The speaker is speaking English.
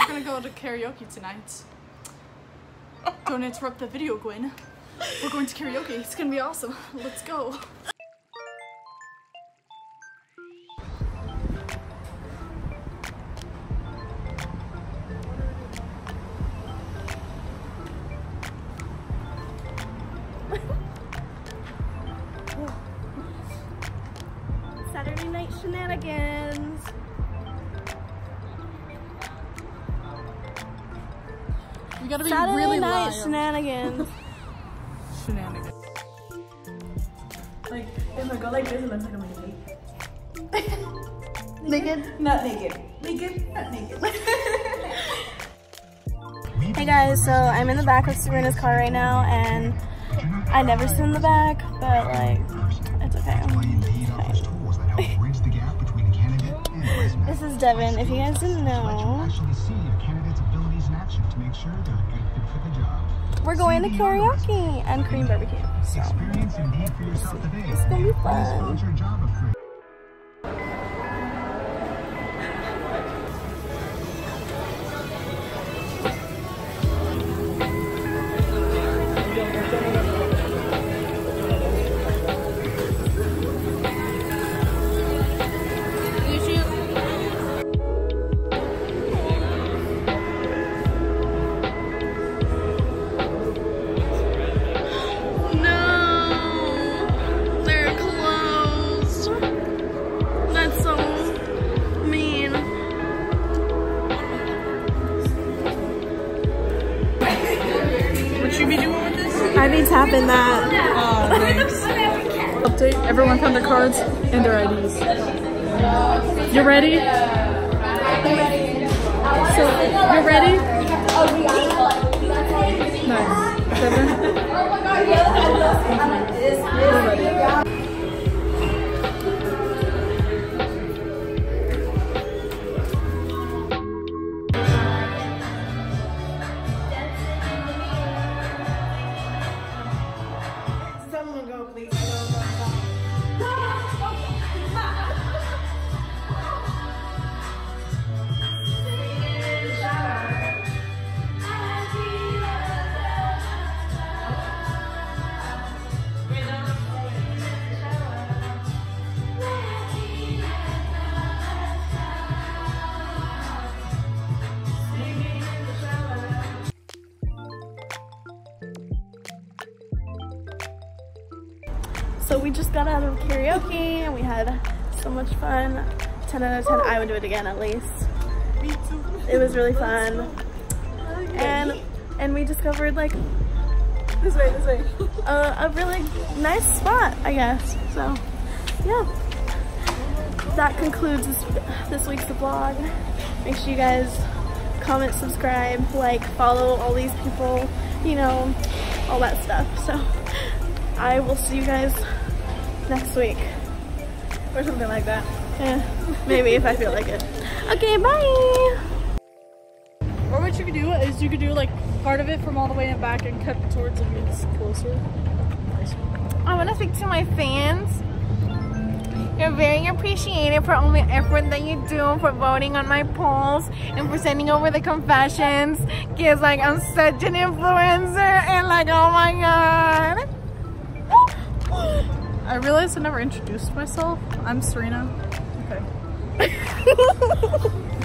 We're gonna go to karaoke tonight. Don't interrupt the video, Gwen. We're going to karaoke. It's gonna be awesome. Let's go. Saturday night shenanigans. You gotta be Saturday really night wild. Shenanigans. Shenanigans. Like, if I go like this, it looks like I'm naked. Naked? Not naked. Naked? Not naked. Hey guys, so I'm in the back of Serina's car right now, and I never sit in the back, but like, it's okay. It's fine. This is Devin. If you guys didn't know, we're going to karaoke and Korean barbecue. So it's gonna be fun. I be tapping that. Oh, nice. Update, everyone found their cards and their IDs. You ready? So, you ready? Nice. Seven. You're So we just got out of karaoke and we had so much fun. 10 out of 10, I would do it again at least. Me too. It was really fun. And we discovered like, this way, a really nice spot, I guess. So yeah, that concludes this week's vlog. Make sure you guys comment, subscribe, like, follow all these people, you know, all that stuff. So I will see you guys next week. Or something like that. Yeah, maybe if I feel like it. Okay, bye! Or what you could do is you could do like part of it from all the way in back and cut it towards it and it's closer. I want to speak to my fans. You're very appreciated for all the effort that you do, for voting on my polls and for sending over the confessions. Because like I'm such an influencer and like oh my god. I realized I never introduced myself. I'm Serina. Okay.